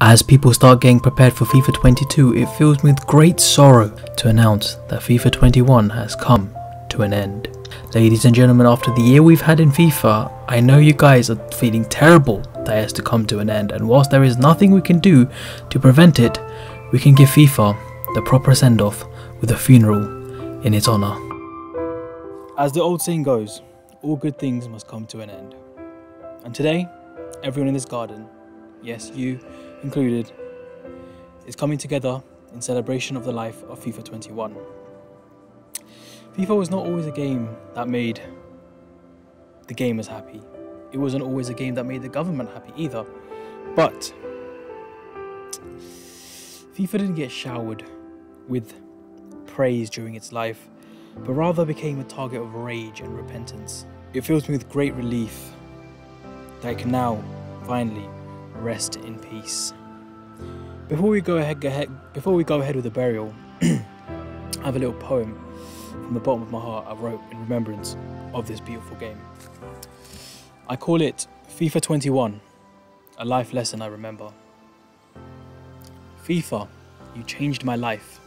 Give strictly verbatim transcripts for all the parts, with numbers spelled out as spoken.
As people start getting prepared for FIFA twenty-two, it fills me with great sorrow to announce that FIFA twenty-one has come to an end. Ladies and gentlemen, after the year we've had in FIFA, I know you guys are feeling terrible that it has to come to an end, and whilst there is nothing we can do to prevent it, we can give FIFA the proper send-off with a funeral in its honour. As the old saying goes, all good things must come to an end. And today, everyone in this garden, yes, you included, is coming together in celebration of the life of FIFA twenty-one. FIFA was not always a game that made the gamers happy. It wasn't always a game that made the government happy either. But FIFA didn't get showered with praise during its life, but rather became a target of rage and repentance. It fills me with great relief that I can now finally rest in peace. Before we go ahead, go ahead before we go ahead with the burial, I have a little poem from the bottom of my heart I wrote in remembrance of this beautiful game. I call it FIFA twenty-one, a life lesson I remember. FIFA, you changed my life.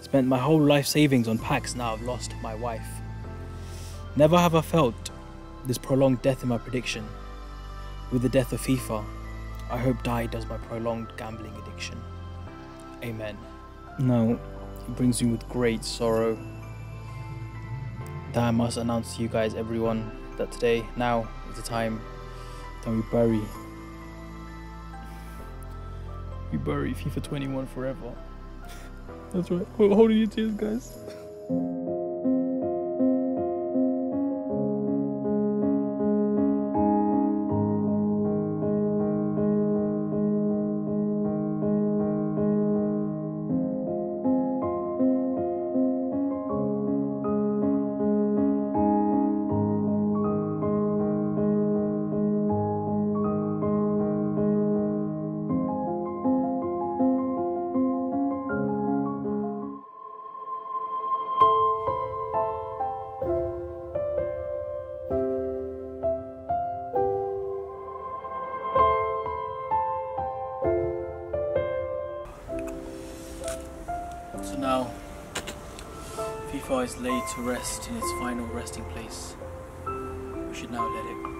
Spent my whole life savings on packs, now I've lost my wife. Never have I felt this prolonged death in my prediction. With the death of FIFA, I hope die does my prolonged gambling addiction. Amen. Now, it brings me with great sorrow that I must announce to you guys, everyone, that today, now, is the time that we bury, we bury FIFA twenty-one forever. That's right, we're holding your tears, guys. So now, FIFA is laid to rest in its final resting place. We should now let it